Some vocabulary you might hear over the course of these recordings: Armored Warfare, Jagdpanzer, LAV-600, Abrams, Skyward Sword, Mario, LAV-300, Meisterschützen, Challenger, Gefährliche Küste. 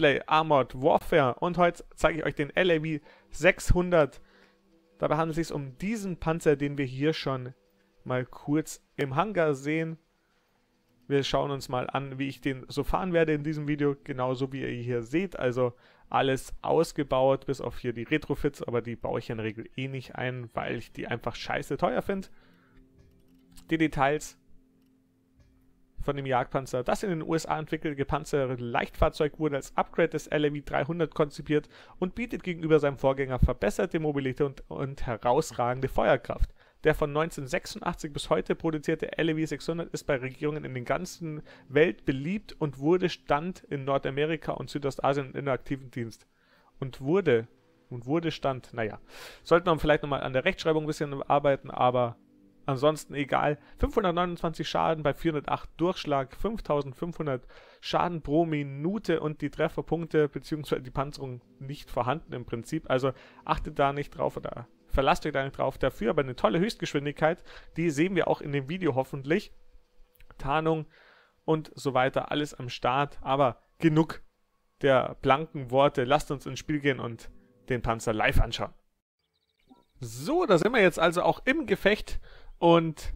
Let's Play Armored Warfare und heute zeige ich euch den LAV-600. Dabei handelt es sich um diesen Panzer, den wir hier schon mal kurz im Hangar sehen. Wir schauen uns mal an, wie ich den so fahren werde in diesem Video, genauso wie ihr hier seht. Also alles ausgebaut, bis auf hier die Retrofits, aber die baue ich in der Regel eh nicht ein, weil ich die einfach scheiße teuer finde. Die Details von dem Jagdpanzer, das in den USA entwickelte gepanzerte Leichtfahrzeug, wurde als Upgrade des LAV-300 konzipiert und bietet gegenüber seinem Vorgänger verbesserte Mobilität und herausragende Feuerkraft. Der von 1986 bis heute produzierte LAV-600 ist bei Regierungen in der ganzen Welt beliebt und wurde stand in Nordamerika und Südostasien in inaktiven Dienst. Naja, sollte man vielleicht nochmal an der Rechtschreibung ein bisschen arbeiten, aber ansonsten egal. 529 Schaden bei 408 Durchschlag, 5500 Schaden pro Minute und die Trefferpunkte bzw. die Panzerung nicht vorhanden im Prinzip. Also achtet da nicht drauf oder verlasst euch da nicht drauf. Dafür aber eine tolle Höchstgeschwindigkeit, die sehen wir auch in dem Video hoffentlich. Tarnung und so weiter, alles am Start. Aber genug der blanken Worte. Lasst uns ins Spiel gehen und den Panzer live anschauen. So, da sind wir jetzt also auch im Gefecht. Und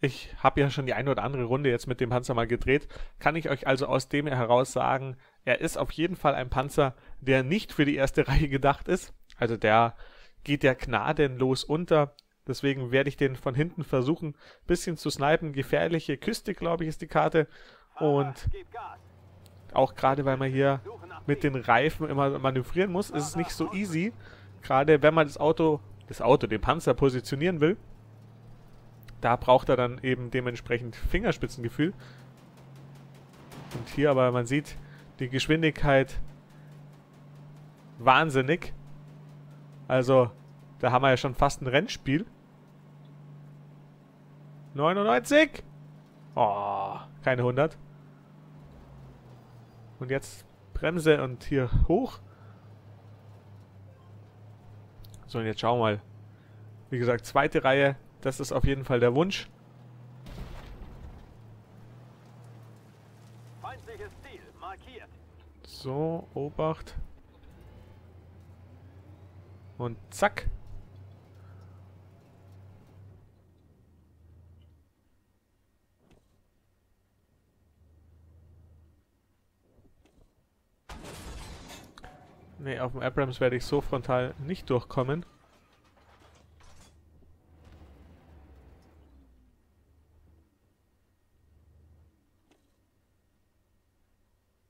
ich habe ja schon die eine oder andere Runde jetzt mit dem Panzer mal gedreht. Kann ich euch also aus dem heraus sagen, er ist auf jeden Fall ein Panzer, der nicht für die erste Reihe gedacht ist. Also der geht ja gnadenlos unter. Deswegen werde ich den von hinten versuchen, ein bisschen zu snipen. Gefährliche Küste, glaube ich, ist die Karte. Und auch gerade, weil man hier mit den Reifen immer manövrieren muss, ist es nicht so easy. Gerade wenn man den Panzer positionieren will. Da braucht er dann eben dementsprechend Fingerspitzengefühl. Und hier aber, man sieht die Geschwindigkeit wahnsinnig. Also, da haben wir ja schon fast ein Rennspiel. 99! Oh, keine 100. Und jetzt Bremse und hier hoch. So, und jetzt schauen wir mal. Wie gesagt, zweite Reihe. Das ist auf jeden Fall der Wunsch. Feindliches Ziel markiert. So, Obacht. Und zack. Ne, auf dem Abrams werde ich so frontal nicht durchkommen.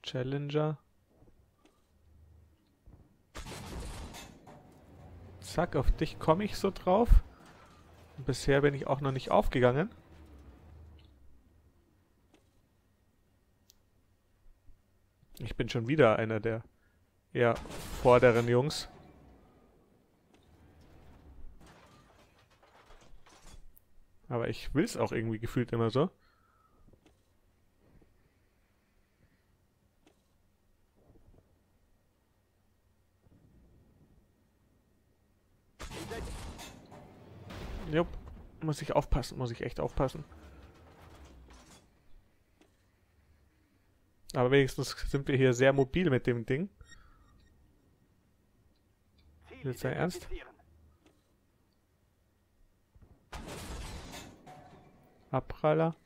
Challenger. Zack, auf dich komme ich so drauf. Bisher bin ich auch noch nicht aufgegangen. Ich bin schon wieder einer der eher vorderen Jungs. Aber ich will es auch irgendwie gefühlt immer so. Jupp, muss ich aufpassen, muss ich echt aufpassen. Aber wenigstens sind wir hier sehr mobil mit dem Ding. Jetzt sei ernst. Abpraller.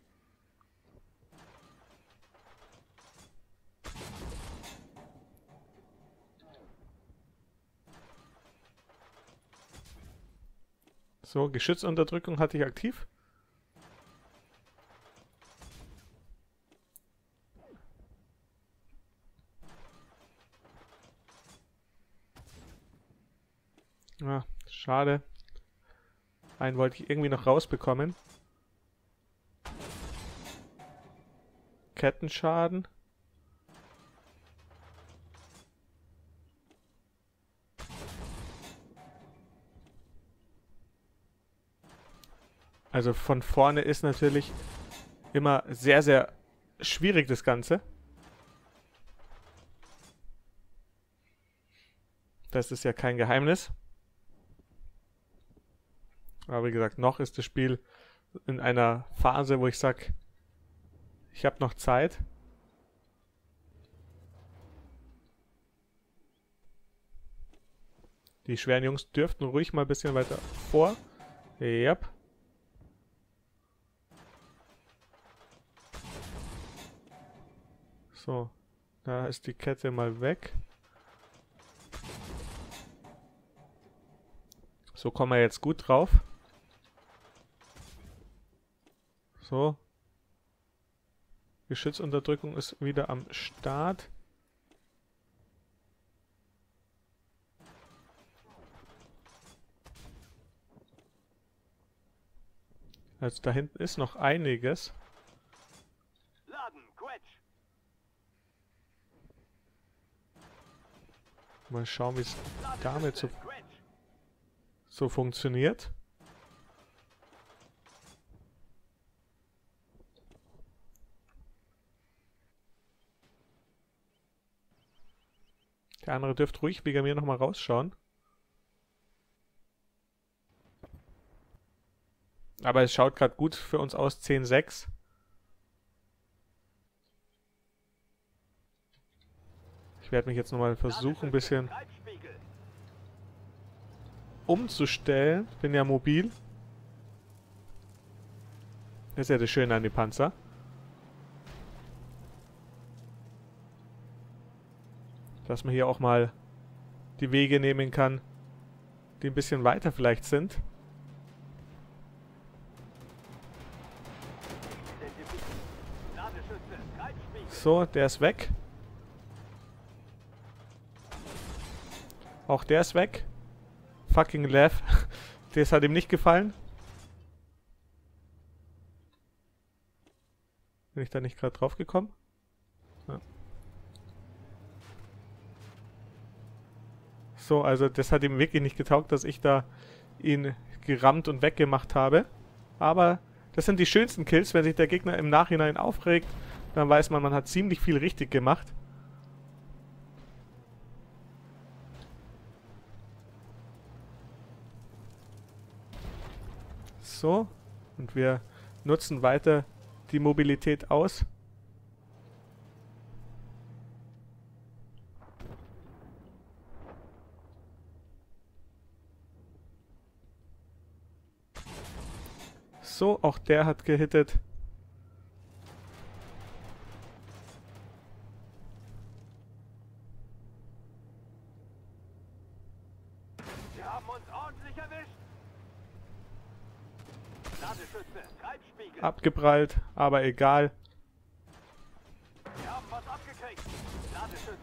So, Geschützunterdrückung hatte ich aktiv. Ah, schade. Einen wollte ich irgendwie noch rausbekommen. Kettenschaden. Also von vorne ist natürlich immer sehr, sehr schwierig das Ganze. Das ist ja kein Geheimnis. Aber wie gesagt, noch ist das Spiel in einer Phase, wo ich sage, ich habe noch Zeit. Die schweren Jungs dürften ruhig mal ein bisschen weiter vor. Yep. So, da ist die Kette mal weg. So kommen wir jetzt gut drauf. So. Geschützunterdrückung ist wieder am Start. Also da hinten ist noch einiges. Mal schauen, wie es damit so funktioniert. Der andere dürfte ruhig wegen mir nochmal rausschauen. Aber es schaut gerade gut für uns aus, 10-6. Ich werde mich jetzt nochmal versuchen, ein bisschen umzustellen. Bin ja mobil. Das ist ja das Schöne an die Panzer. Dass man hier auch mal die Wege nehmen kann, die ein bisschen weiter vielleicht sind. So, der ist weg. Auch der ist weg. Fucking LAV. Das hat ihm nicht gefallen. Bin ich da nicht gerade drauf gekommen? Ja. So, also das hat ihm wirklich nicht getaugt, dass ich da ihn gerammt und weggemacht habe. Aber das sind die schönsten Kills, wenn sich der Gegner im Nachhinein aufregt. Dann weiß man, man hat ziemlich viel richtig gemacht. So, und wir nutzen weiter die Mobilität aus. So, auch der hat gehittet. Abgeprallt, aber egal.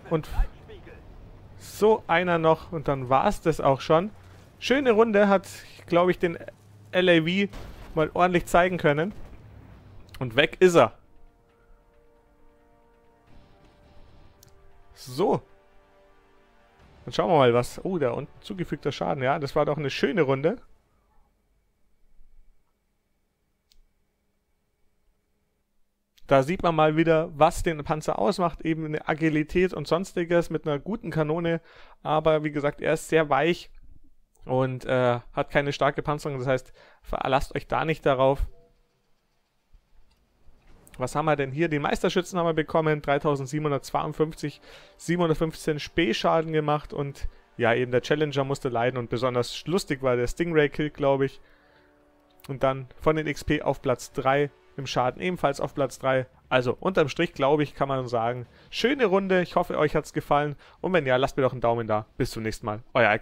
Und so einer noch und dann war es das auch schon. Schöne Runde, hat, glaube ich, den LAV mal ordentlich zeigen können. Und weg ist er. So. Dann schauen wir mal was. Oh, da unten zugefügter Schaden. Ja, das war doch eine schöne Runde. Da sieht man mal wieder, was den Panzer ausmacht, eben eine Agilität und sonstiges mit einer guten Kanone, aber wie gesagt, er ist sehr weich und hat keine starke Panzerung, das heißt, verlasst euch da nicht darauf. Was haben wir denn hier? Den Meisterschützen haben wir bekommen, 3752, 715 Spähschaden gemacht und ja, eben der Challenger musste leiden und besonders lustig war der Stingray-Kill, glaube ich. Und dann von den XP auf Platz 3. Im Schaden ebenfalls auf Platz 3. Also unterm Strich, glaube ich, kann man sagen, schöne Runde. Ich hoffe, euch hat es gefallen. Und wenn ja, lasst mir doch einen Daumen da. Bis zum nächsten Mal. Euer